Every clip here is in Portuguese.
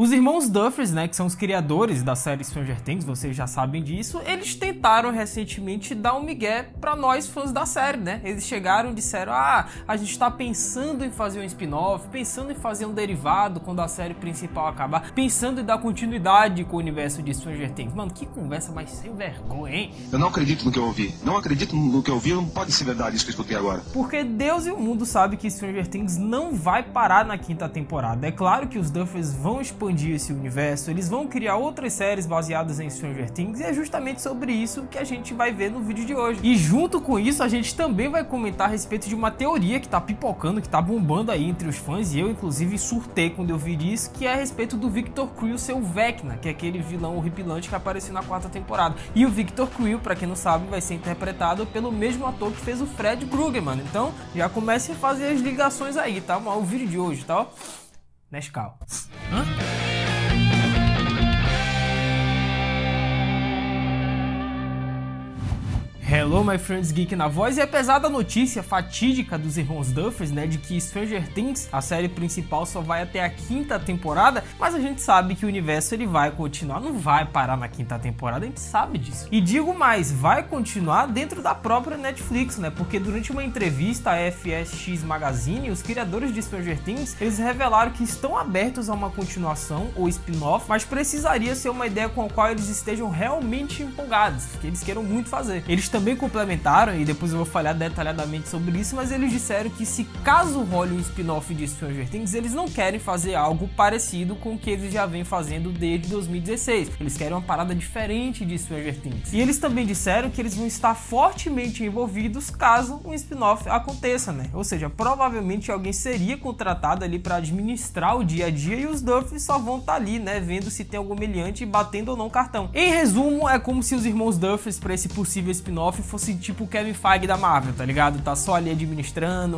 Os irmãos Duffers, né, que são os criadores da série Stranger Things, vocês já sabem disso, eles tentaram recentemente dar um migué pra nós fãs da série, né? Eles chegaram e disseram, ah, a gente tá pensando em fazer um spin-off, pensando em fazer um derivado quando a série principal acabar, pensando em dar continuidade com o universo de Stranger Things. Mano, que conversa mais sem vergonha, hein? Eu não acredito no que eu ouvi, não acredito no que eu ouvi, não pode ser verdade isso que eu escutei agora. Porque Deus e o mundo sabem que Stranger Things não vai parar na quinta temporada. É claro que os Duffers vão expor esse universo, eles vão criar outras séries baseadas em Stranger Things, e é justamente sobre isso que a gente vai ver no vídeo de hoje. E junto com isso, a gente também vai comentar a respeito de uma teoria que tá pipocando, que tá bombando aí entre os fãs, e eu inclusive surtei quando eu vi isso, que é a respeito do Victor Creel ser o Vecna, que é aquele vilão horripilante que apareceu na quarta temporada. E o Victor Creel, pra quem não sabe, vai ser interpretado pelo mesmo ator que fez o Freddy Krueger, mano. Então, já comecem a fazer as ligações aí, tá? O vídeo de hoje, tá? Nescau. Hã? Hello, my friends, Geek na voz, e apesar da notícia fatídica dos irmãos Duffers, né, de que Stranger Things, a série principal, só vai até a quinta temporada, mas a gente sabe que o universo ele vai continuar, não vai parar na quinta temporada, a gente sabe disso. E digo mais, vai continuar dentro da própria Netflix, né, porque durante uma entrevista à FSX Magazine, os criadores de Stranger Things, eles revelaram que estão abertos a uma continuação ou spin-off, mas precisaria ser uma ideia com a qual eles estejam realmente empolgados, que eles queiram muito fazer. Eles também complementaram, e depois eu vou falar detalhadamente sobre isso, mas eles disseram que se caso role um spin-off de Stranger Things, eles não querem fazer algo parecido com o que eles já vêm fazendo desde 2016. Eles querem uma parada diferente de Stranger Things. E eles também disseram que eles vão estar fortemente envolvidos caso um spin-off aconteça, né? Ou seja, provavelmente alguém seria contratado ali para administrar o dia a dia, e os Duffers só vão estar ali, né, vendo se tem algum meliante e batendo ou não cartão. Em resumo, é como se os irmãos Duffers, para esse possível spin-off, fosse tipo o Kevin Feige da Marvel, tá ligado? Tá só ali administrando,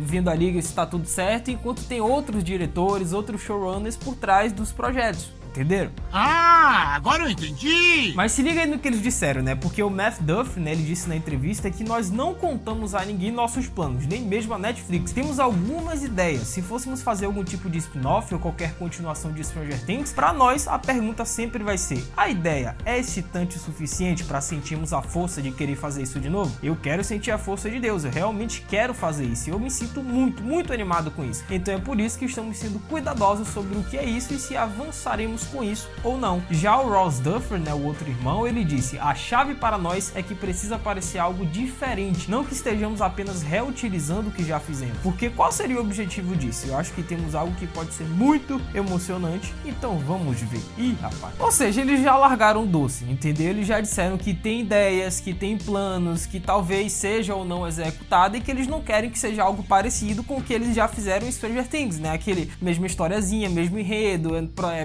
vendo a liga se tá tudo certo, enquanto tem outros diretores, outros showrunners por trás dos projetos. Entenderam? Ah, agora eu entendi! Mas se liga aí no que eles disseram, né? Porque o Matt Duff, né, ele disse na entrevista que nós não contamos a ninguém nossos planos, nem mesmo a Netflix. Temos algumas ideias. Se fôssemos fazer algum tipo de spin-off ou qualquer continuação de Stranger Things, pra nós a pergunta sempre vai ser: a ideia é excitante o suficiente pra sentirmos a força de querer fazer isso de novo? Eu quero sentir a força de Deus, eu realmente quero fazer isso. Eu me sinto muito, muito animado com isso. Então é por isso que estamos sendo cuidadosos sobre o que é isso e se avançaremos com isso ou não. Já o Ross Duffer, né, o outro irmão, ele disse: a chave para nós é que precisa aparecer algo diferente, não que estejamos apenas reutilizando o que já fizemos. Porque qual seria o objetivo disso? Eu acho que temos algo que pode ser muito emocionante, então vamos ver. Ih, rapaz. Ou seja, eles já largaram o doce, entendeu? Eles já disseram que tem ideias, que tem planos, que talvez seja ou não executada, e que eles não querem que seja algo parecido com o que eles já fizeram em Stranger Things, né? Aquele mesma historiazinha, mesmo enredo,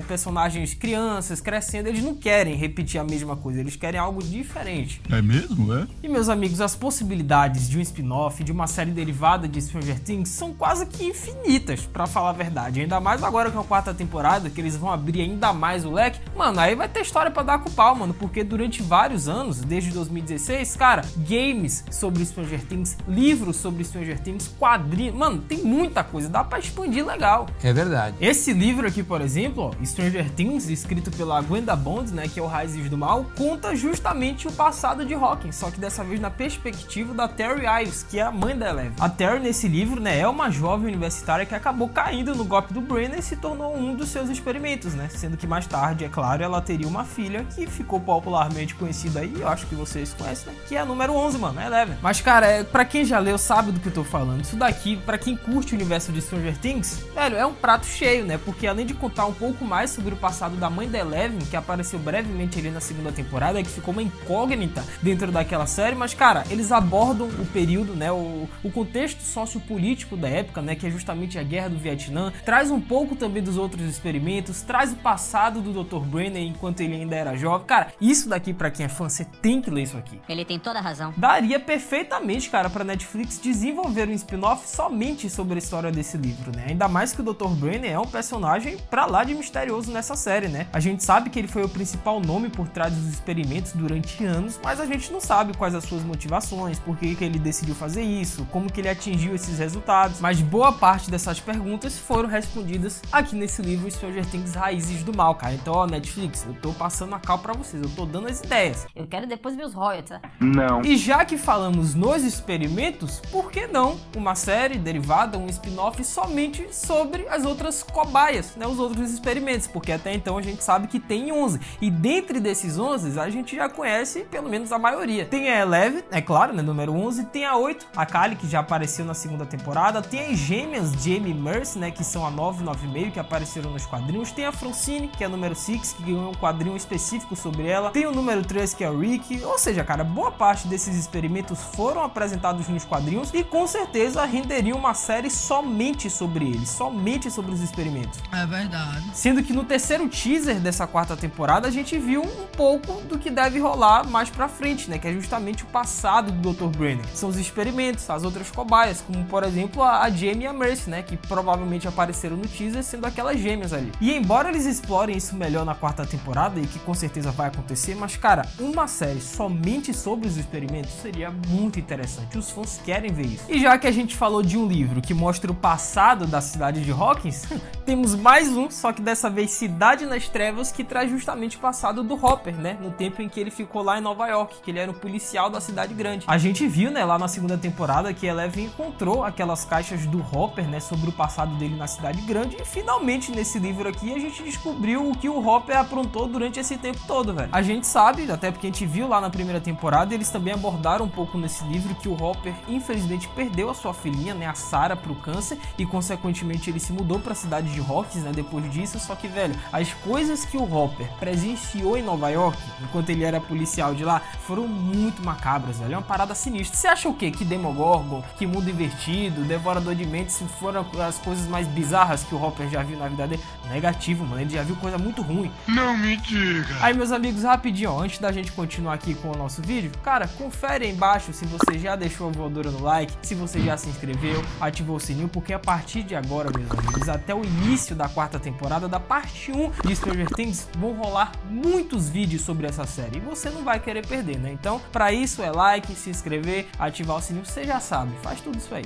personagem crianças crescendo, eles não querem repetir a mesma coisa, eles querem algo diferente. É mesmo, é? E meus amigos, as possibilidades de um spin-off, de uma série derivada de Stranger Things são quase que infinitas, pra falar a verdade, ainda mais agora com a quarta temporada, que eles vão abrir ainda mais o leque, mano, aí vai ter história pra dar com o pau, mano, porque durante vários anos, desde 2016, cara, games sobre Stranger Things, livros sobre Stranger Things, quadrinhos, mano, tem muita coisa, dá pra expandir legal. É verdade. Esse livro aqui, por exemplo, ó, Stranger Things, escrito pela Gwenda Bond, né, que é o Rise do Mal, conta justamente o passado de Hawkins, só que dessa vez na perspectiva da Terry Ives, que é a mãe da Eleven. A Terry, nesse livro, né, é uma jovem universitária que acabou caindo no golpe do Brenner e se tornou um dos seus experimentos, né, sendo que mais tarde, é claro, ela teria uma filha que ficou popularmente conhecida aí, eu acho que vocês conhecem, né, que é a número 11, mano, a Eleven. Mas, cara, pra quem já leu, sabe do que eu tô falando. Isso daqui, pra quem curte o universo de Stranger Things, velho, é um prato cheio, né, porque além de contar um pouco mais sobre o passado da mãe da Eleven, que apareceu brevemente ali na segunda temporada, que ficou uma incógnita dentro daquela série, mas, cara, eles abordam o período, né, o contexto sociopolítico da época, né, que é justamente a guerra do Vietnã, traz um pouco também dos outros experimentos, traz o passado do Dr. Brenner enquanto ele ainda era jovem. Cara, isso daqui, pra quem é fã, você tem que ler isso aqui. Ele tem toda a razão. Daria perfeitamente, cara, pra Netflix desenvolver um spin-off somente sobre a história desse livro, né, ainda mais que o Dr. Brenner é um personagem pra lá de misterioso nessa série, né? A gente sabe que ele foi o principal nome por trás dos experimentos durante anos, mas a gente não sabe quais as suas motivações, por que ele decidiu fazer isso, como que ele atingiu esses resultados, mas boa parte dessas perguntas foram respondidas aqui nesse livro Stranger Things Raízes do Mal, cara. Então, ó, Netflix, eu tô passando a cal pra vocês, eu tô dando as ideias. Eu quero depois meus royalties, tá? Não. E já que falamos nos experimentos, por que não uma série derivada, um spin-off somente sobre as outras cobaias, né, os outros experimentos, porque até então a gente sabe que tem 11, e dentre desses 11 a gente já conhece pelo menos a maioria. Tem a Eleven, é claro, né, número 11, tem a 8, a Kali, que já apareceu na segunda temporada, tem as gêmeas Jamie e Mercy, né, que são a 9 e 9,5, que apareceram nos quadrinhos, tem a Francine, que é a número 6, que ganhou um quadrinho específico sobre ela, tem o número 3, que é o Rick, ou seja, cara, boa parte desses experimentos foram apresentados nos quadrinhos e com certeza renderia uma série somente sobre eles, somente sobre os experimentos. É verdade. Sendo que no terceiro teaser dessa quarta temporada a gente viu um pouco do que deve rolar mais pra frente, né, que é justamente o passado do Dr. Brenner. São os experimentos, as outras cobaias, como por exemplo a Jamie e a Mercy, né, que provavelmente apareceram no teaser sendo aquelas gêmeas ali. E embora eles explorem isso melhor na quarta temporada, e que com certeza vai acontecer, mas cara, uma série somente sobre os experimentos seria muito interessante, os fãs querem ver isso. E já que a gente falou de um livro que mostra o passado da cidade de Hawkins, temos mais um, só que dessa vez Cidade nas Trevas, que traz justamente o passado do Hopper, né, no tempo em que ele ficou lá em Nova York, que ele era um policial da cidade grande. A gente viu, né, lá na segunda temporada que Eleven encontrou aquelas caixas do Hopper, né, sobre o passado dele na cidade grande, e finalmente nesse livro aqui a gente descobriu o que o Hopper aprontou durante esse tempo todo, velho. A gente sabe, até porque a gente viu lá na primeira temporada, eles também abordaram um pouco nesse livro que o Hopper infelizmente perdeu a sua filhinha, né, a Sarah, pro câncer, e consequentemente ele se mudou pra cidade de Hawkins, né, depois disso. Só que, velho, as coisas que o Hopper presenciou em Nova York, enquanto ele era policial de lá, foram muito macabras, velho, é uma parada sinistra. Você acha o quê? Que Demogorgon, que Mundo Invertido, Devorador de Mentes foram as coisas mais bizarras que o Hopper já viu na vida dele? Negativo, mano, ele já viu coisa muito ruim. Não me diga! Aí, meus amigos, rapidinho, antes da gente continuar aqui com o nosso vídeo, cara, confere aí embaixo se você já deixou a voadora no like, se você já se inscreveu, ativou o sininho, porque a partir de agora, meus amigos, até o início da quarta temporada, da parte 1 de Stranger Things, vão rolar muitos vídeos sobre essa série e você não vai querer perder, né? Então, pra isso é like, se inscrever, ativar o sininho, você já sabe, faz tudo isso aí.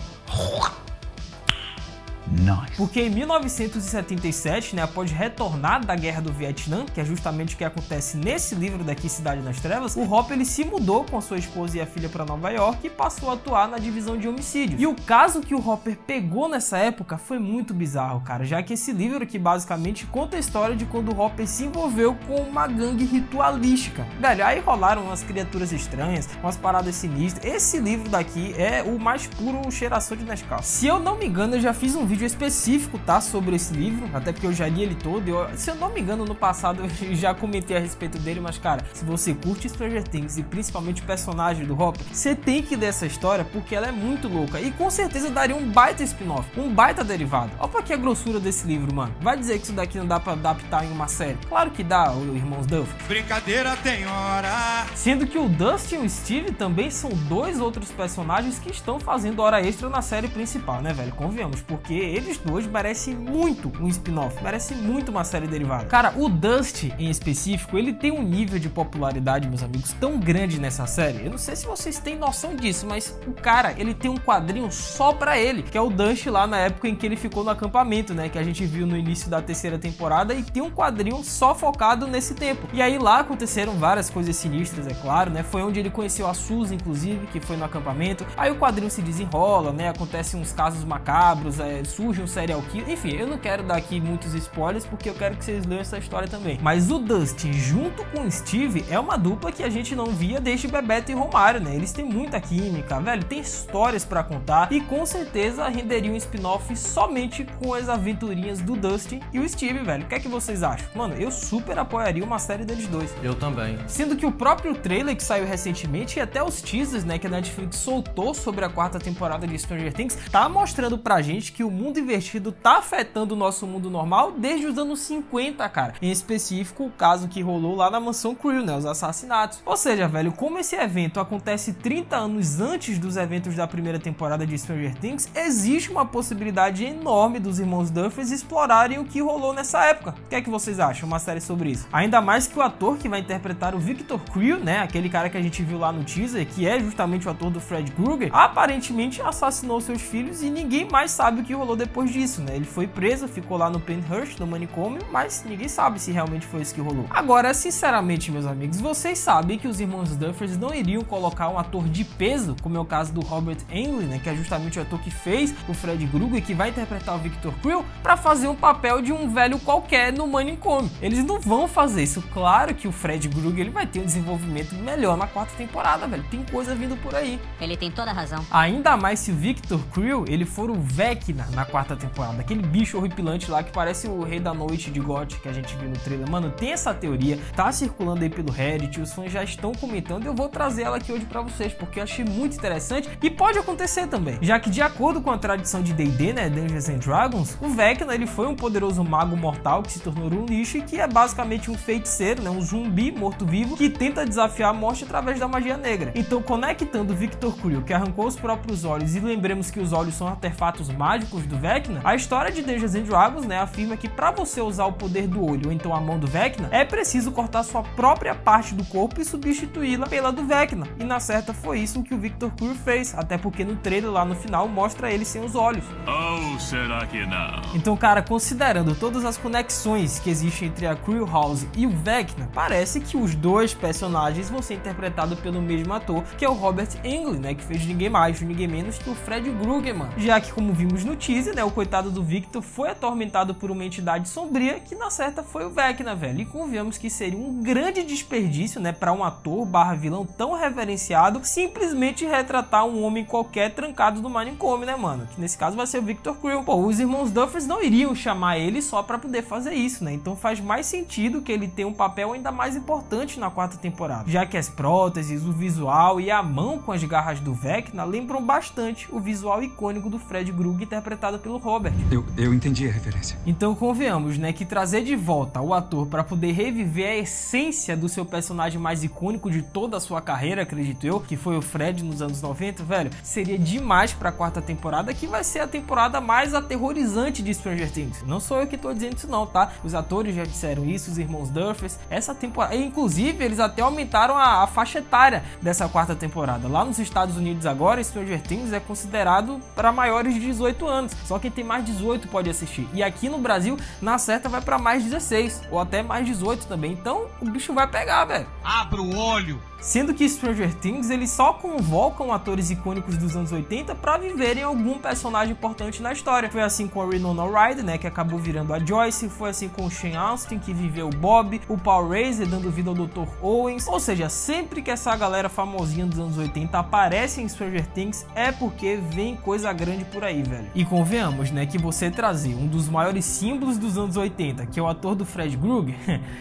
Porque em 1977, né, após retornar da guerra do Vietnã, que é justamente o que acontece nesse livro daqui, Cidade nas Trevas, o Hopper ele se mudou com a sua esposa e a filha para Nova York e passou a atuar na divisão de homicídios. E o caso que o Hopper pegou nessa época foi muito bizarro, cara, já que esse livro aqui basicamente conta a história de quando o Hopper se envolveu com uma gangue ritualística. Velho, aí rolaram umas criaturas estranhas, umas paradas sinistras. Esse livro daqui é o mais puro cheiração de Nescau. Se eu não me engano, eu já fiz um vídeo específico, tá, sobre esse livro, até porque eu já li ele todo, se eu não me engano no passado eu já comentei a respeito dele, mas cara, se você curte Stranger Things e principalmente o personagem do Hopper, você tem que ler essa história porque ela é muito louca e com certeza daria um baita spin-off, um baita derivado. Olha pra que a grossura desse livro, mano, vai dizer que isso daqui não dá pra adaptar em uma série? Claro que dá, o Irmãos Duff. Brincadeira tem hora! Sendo que o Dustin e o Steve também são dois outros personagens que estão fazendo hora extra na série principal, né, velho, convenhamos, porque eles dois merecem muito um spin-off, merecem muito uma série derivada. Cara, o Dustin, em específico, ele tem um nível de popularidade, meus amigos, tão grande nessa série. Eu não sei se vocês têm noção disso, mas o cara, ele tem um quadrinho só pra ele, que é o Dustin lá na época em que ele ficou no acampamento, né, que a gente viu no início da terceira temporada, e tem um quadrinho só focado nesse tempo. E aí lá aconteceram várias coisas sinistras, é claro, né, foi onde ele conheceu a Suzy, inclusive, que foi no acampamento. Aí o quadrinho se desenrola, né, acontecem uns casos macabros, surge um serial killer, enfim, eu não quero dar aqui muitos spoilers, porque eu quero que vocês leiam essa história também. Mas o Dustin junto com o Steve é uma dupla que a gente não via desde Bebeto e Romário, né, eles têm muita química, velho, tem histórias pra contar, e com certeza renderia um spin-off somente com as aventurinhas do Dustin e o Steve, velho. O que é que vocês acham? Mano, eu super apoiaria uma série deles dois. Eu também. Sendo que o próprio trailer que saiu recentemente, e até os teasers, né, que a Netflix soltou sobre a quarta temporada de Stranger Things, tá mostrando pra gente que o mundo mundo invertido tá afetando o nosso mundo normal desde os anos 50, cara. Em específico, o caso que rolou lá na mansão Creel, né? Os assassinatos. Ou seja, velho, como esse evento acontece 30 anos antes dos eventos da primeira temporada de Stranger Things, existe uma possibilidade enorme dos irmãos Duffers explorarem o que rolou nessa época. O que é que vocês acham? Uma série sobre isso. Ainda mais que o ator que vai interpretar o Victor Creel, né? Aquele cara que a gente viu lá no teaser, que é justamente o ator do Freddy Krueger, aparentemente assassinou seus filhos e ninguém mais sabe o que rolou depois disso, né? Ele foi preso, ficou lá no Penthurst, no manicômio, mas ninguém sabe se realmente foi isso que rolou. Agora, sinceramente, meus amigos, vocês sabem que os irmãos Duffers não iriam colocar um ator de peso, como é o caso do Robert Englund, né? Que é justamente o ator que fez o Freddy Krueger e que vai interpretar o Victor Creel, para fazer um papel de um velho qualquer no manicômio. Eles não vão fazer isso. Claro que o Freddy Krueger, ele vai ter um desenvolvimento melhor na quarta temporada, velho. Tem coisa vindo por aí. Ele tem toda a razão. Ainda mais se o Victor Creel, ele for o Vecna na quarta temporada. Aquele bicho horripilante lá que parece o Rei da Noite de GOT que a gente viu no trailer. Mano, tem essa teoria. Tá circulando aí pelo Reddit. Os fãs já estão comentando. Eu vou trazer ela aqui hoje pra vocês, porque eu achei muito interessante. E pode acontecer também. Já que, de acordo com a tradição de D&D, né, Dungeons and Dragons, o Vecna, ele foi um poderoso mago mortal que se tornou um lixo e que é basicamente um feiticeiro, né, um zumbi morto-vivo que tenta desafiar a morte através da magia negra. Então, conectando o Victor Creel, que arrancou os próprios olhos, e lembremos que os olhos são artefatos mágicos do Vecna, a história de Dungeons and Dragons, né, afirma que para você usar o poder do olho ou então a mão do Vecna, é preciso cortar sua própria parte do corpo e substituí-la pela do Vecna. E na certa foi isso que o Victor Creel fez, até porque no trailer lá no final mostra ele sem os olhos. Oh, será que não? Então, cara, considerando todas as conexões que existem entre a Creel House e o Vecna, parece que os dois personagens vão ser interpretados pelo mesmo ator, que é o Robert Englund, né, que fez ninguém mais, ninguém menos que o Freddy Krueger, mano. Já que, como vimos no teaser, né, o coitado do Victor foi atormentado por uma entidade sombria que na certa foi o Vecna, velho. E convenhamos que seria um grande desperdício, né, para um ator barra vilão tão reverenciado simplesmente retratar um homem qualquer trancado no manicômio, né, mano? Que nesse caso vai ser o Victor Creel. Pô, os irmãos Duffers não iriam chamar ele só para poder fazer isso, né? Então faz mais sentido que ele tenha um papel ainda mais importante na quarta temporada, já que as próteses, o visual e a mão com as garras do Vecna lembram bastante o visual icônico do Freddy Krueger interpretado pelo Robert. Eu entendi a referência. Então convenhamos, né, que trazer de volta o ator para poder reviver a essência do seu personagem mais icônico de toda a sua carreira, acredito eu, que foi o Freddy nos anos 90, velho, seria demais para a quarta temporada, que vai ser a temporada mais aterrorizante de Stranger Things. Não sou eu que tô dizendo isso não, tá? Os atores já disseram isso, os irmãos Duffers. Essa temporada, inclusive, eles até aumentaram a faixa etária dessa quarta temporada. Lá nos Estados Unidos agora, Stranger Things é considerado para maiores de 18 anos. Só quem tem mais 18 pode assistir. E aqui no Brasil, na certa, vai para mais 16 ou até mais 18 também. Então, o bicho vai pegar, velho. Abra o olho! Sendo que Stranger Things, eles só convocam atores icônicos dos anos 80 para viverem algum personagem importante na história. Foi assim com a Winona Ryder, né, que acabou virando a Joyce. Foi assim com o Sean Austin, que viveu o Bob. O Power Ranger, dando vida ao Dr. Owens. Ou seja, sempre que essa galera famosinha dos anos 80 aparece em Stranger Things, é porque vem coisa grande por aí, velho. E convenhamos, né, que você trazer um dos maiores símbolos dos anos 80, que é o ator do Freddy Krueger,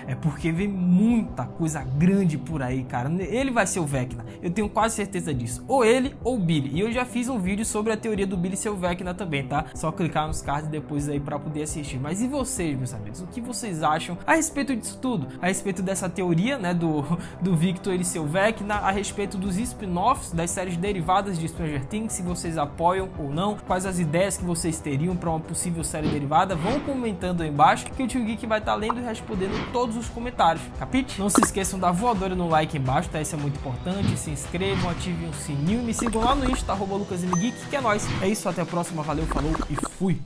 é porque vem muita coisa grande por aí, cara. Ele vai ser o Vecna, eu tenho quase certeza disso. Ou ele, ou o Billy. E eu já fiz um vídeo sobre a teoria do Billy ser o Vecna também, tá? Só clicar nos cards depois aí pra poder assistir. Mas e vocês, meus amigos? O que vocês acham a respeito disso tudo? A respeito dessa teoria, né, do Victor ele ser o Vecna, a respeito dos spin-offs, das séries derivadas de Stranger Things, se vocês apoiam ou não, quais as ideias que vocês teriam pra uma possível série derivada, vão comentando aí embaixo, que o Tio Geek vai estar lendo e respondendo todos os comentários, capite? Não se esqueçam da voadora no like embaixo, tá? Isso é muito importante, se inscrevam, ativem o sininho e me sigam lá no Insta, @LucasMGeek, que é nóis. É isso, até a próxima, valeu, falou e fui!